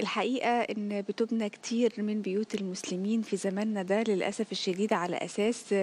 الحقيقة إن بتبنى كتير من بيوت المسلمين في زماننا ده للأسف الشديد على أساس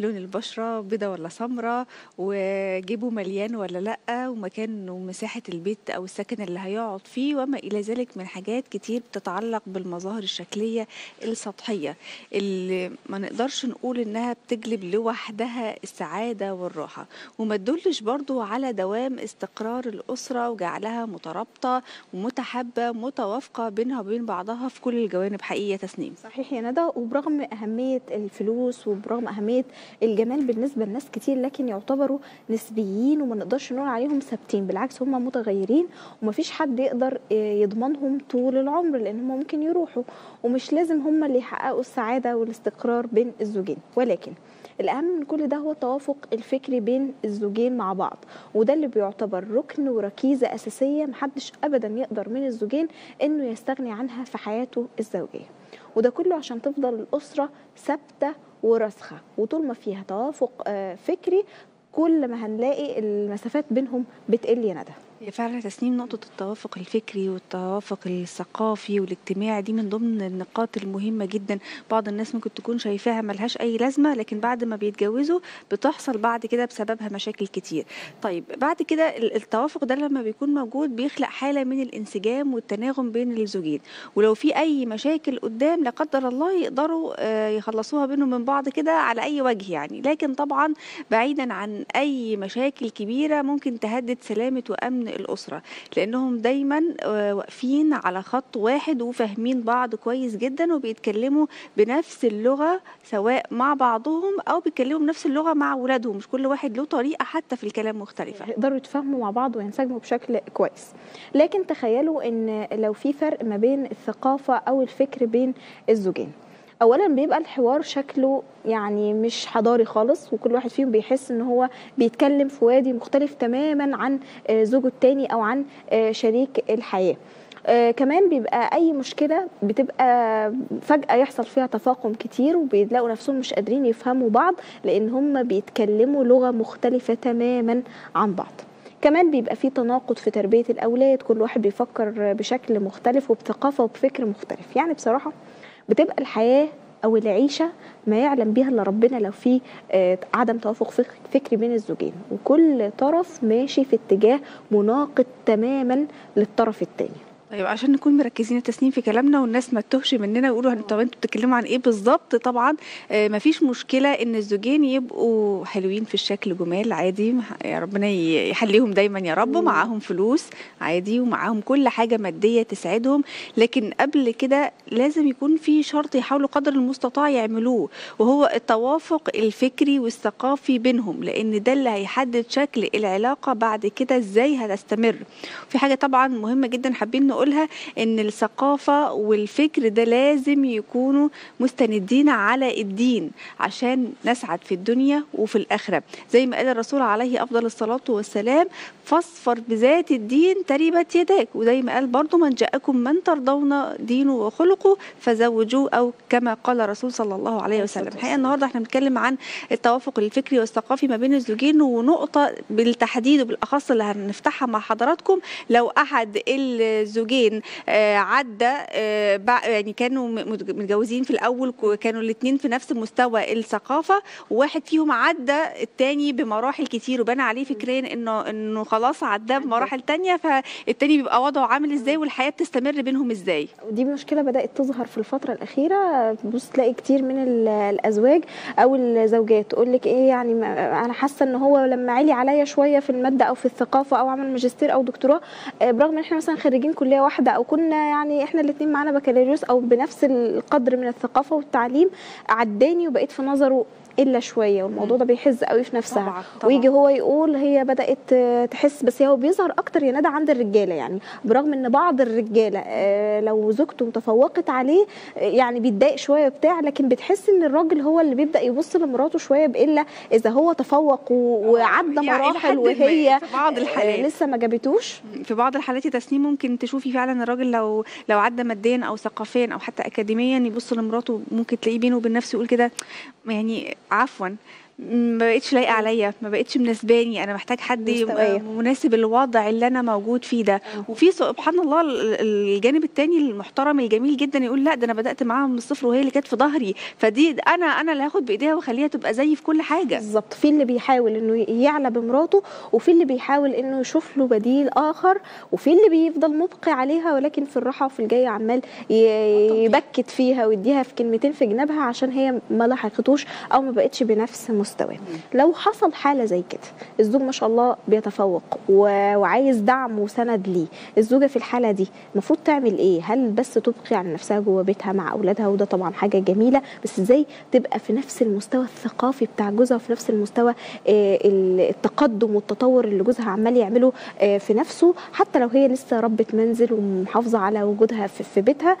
لون البشرة، بيضة ولا سمرة، وجيبه مليان ولا لأ، ومكان ومساحة البيت أو السكن اللي هيقعد فيه وما إلى ذلك من حاجات كتير بتتعلق بالمظاهر الشكلية السطحية اللي ما نقدرش نقول إنها بتجلب لوحدها السعادة والراحة، وما تدلش برضو على دوام استقرار الأسرة وجعلها مترابطة ومتحابة متوافقة بينها وبين بعضها في كل الجوانب. حقيقة تسنيم صحيح يا ندى، وبرغم أهمية الفلوس وبرغم أهمية الجمال بالنسبة لناس كتير لكن يعتبروا نسبيين وما نقدرش نقول عليهم ثابتين، بالعكس هم متغيرين ومفيش حد يقدر يضمنهم طول العمر لأن هم ممكن يروحوا، ومش لازم هم اللي يحققوا السعادة والاستقرار بين الزوجين، ولكن الأهم من كل ده هو التوافق الفكري بين الزوجين مع بعض، وده اللي بيعتبر ركن وركيزة أساسية محدش أبدا يقدر من الزوجين إنه يستغني عنها في حياته الزوجية، وده كله عشان تفضل الأسرة ثابتة وراسخة، وطول ما فيها توافق فكري كل ما هنلاقي المسافات بينهم بتقل يا ندى. فعلا تسنيم نقطة التوافق الفكري والتوافق الثقافي والاجتماعي دي من ضمن النقاط المهمة جدا. بعض الناس ممكن تكون شايفاها ملهاش أي لازمة، لكن بعد ما بيتجوزوا بتحصل بعد كده بسببها مشاكل كتير. طيب بعد كده التوافق ده لما بيكون موجود بيخلق حالة من الانسجام والتناغم بين الزوجين، ولو في أي مشاكل قدام لا قدر الله يقدروا يخلصوها بينهم من بعض كده على أي وجه يعني، لكن طبعا بعيدا عن أي مشاكل كبيرة ممكن تهدد سلامة وأمن الأسرة، لأنهم دايما واقفين على خط واحد وفاهمين بعض كويس جدا وبيتكلموا بنفس اللغة سواء مع بعضهم أو بيتكلموا بنفس اللغة مع أولادهم، مش كل واحد له طريقة حتى في الكلام مختلفة، يقدروا يتفاهموا مع بعض وينسجموا بشكل كويس. لكن تخيلوا إن لو في فرق ما بين الثقافة أو الفكر بين الزوجين، أولا بيبقى الحوار شكله يعني مش حضاري خالص، وكل واحد فيهم بيحس ان هو بيتكلم في وادي مختلف تماما عن زوجه التاني او عن شريك الحياة. كمان بيبقى اي مشكله بتبقى فجاه يحصل فيها تفاقم كتير وبيلاقوا نفسهم مش قادرين يفهموا بعض لان هم بيتكلموا لغه مختلفه تماما عن بعض. كمان بيبقى في تناقض في تربيه الاولاد، كل واحد بيفكر بشكل مختلف وبثقافه وبفكر مختلف. يعني بصراحه بتبقى الحياة أو العيشة ما يعلم بها إلا ربنا لو في عدم توافق فكري بين الزوجين، وكل طرف ماشي في اتجاه مناقض تماما للطرف التاني. طيب عشان نكون مركزين التسنيم في كلامنا والناس ما تتوهش مننا ويقولوا طب انتوا بتتكلموا عن ايه بالظبط، طبعا مفيش مشكله ان الزوجين يبقوا حلوين في الشكل، جمال عادي، يا ربنا يحليهم دايما يا رب، معاهم فلوس عادي ومعاهم كل حاجه ماديه تساعدهم، لكن قبل كده لازم يكون في شرط يحاولوا قدر المستطاع يعملوه وهو التوافق الفكري والثقافي بينهم، لان ده اللي هيحدد شكل العلاقه بعد كده ازاي هتستمر. في حاجه طبعا مهمه جدا حابين نقولها، ان الثقافه والفكر ده لازم يكونوا مستندين على الدين عشان نسعد في الدنيا وفي الاخره، زي ما قال الرسول عليه افضل الصلاه والسلام: فاصفر بذات الدين تربت يداك، وزي ما قال برضو: من جاءكم من ترضون دينه وخلقه فزوجوه، او كما قال الرسول صلى الله عليه وسلم. الحقيقه النهارده احنا بنتكلم عن التوافق الفكري والثقافي ما بين الزوجين، ونقطه بالتحديد وبالاخص اللي هنفتحها مع حضراتكم، لو احد الزوجين عدى يعني كانوا متجوزين في الاول وكانوا الاثنين في نفس مستوى الثقافه، وواحد فيهم عدى الثاني بمراحل كتير وبان عليه فكريا انه خلاص عدى بمراحل ثانيه، فالثاني بيبقى وضعه عامل ازاي والحياه بتستمر بينهم ازاي؟ ودي مشكله بدات تظهر في الفتره الاخيره، بص تلاقي كتير من الازواج او الزوجات تقول لك ايه يعني انا حاسه ان هو لما علي عليا شويه في الماده او في الثقافه او عمل ماجستير او دكتوراه، برغم ان احنا مثلا خريجين كليه واحده او كنا يعني احنا الاثنين معانا بكالوريوس او بنفس القدر من الثقافه والتعليم، عداني وبقيت في نظره الا شويه، والموضوع ده بيحز قوي في نفسها. طبعا. ويجي هو يقول هي بدات تحس، بس هو بيظهر اكتر يا ندى عند الرجاله، يعني برغم ان بعض الرجاله لو زوجته متفوقت عليه يعني بيتضايق شويه بتاع، لكن بتحس ان الراجل هو اللي بيبدا يبص لمراته شويه بالا اذا هو تفوق وعدى مراحل وهي في بعض الحالات لسه ما جابتوش. في بعض الحالات يا تسنيم ممكن تشوفي فعلا الراجل لو عدى ماديا او ثقافيا او حتى اكاديميا يبص لمراته، ممكن تلاقيه بينه وبين نفسه يقول كده يعني عفوا ما بقتش لايقه عليا، ما بقتش مناسباني، انا محتاج حد مناسب الوضع اللي انا موجود فيه ده. وفي سبحان الله الجانب الثاني المحترم الجميل جدا يقول لا ده انا بدات معاها من الصفر وهي اللي كانت في ظهري، فدي انا اللي هاخد بايديها واخليها تبقى زيي في كل حاجه. بالظبط، في اللي بيحاول انه يعلى بمراته، وفي اللي بيحاول انه يشوف له بديل اخر، وفي اللي بيفضل مبقي عليها ولكن في الراحه وفي الجايه عمال يبكت فيها ويديها في كلمتين في جنابها عشان هي ما لحقتوش او ما بقتش بنفس مستواه. لو حصل حاله زي كده الزوج ما شاء الله بيتفوق وعايز دعم وسند ليه، الزوجه في الحاله دي المفروض تعمل ايه؟ هل بس تبقي عن نفسها جوه بيتها مع اولادها، وده طبعا حاجه جميله، بس ازاي تبقى في نفس المستوى الثقافي بتاع جوزها وفي نفس المستوى التقدم والتطور اللي جوزها عمال يعمله في نفسه، حتى لو هي لسه ربة منزل ومحافظه على وجودها في بيتها.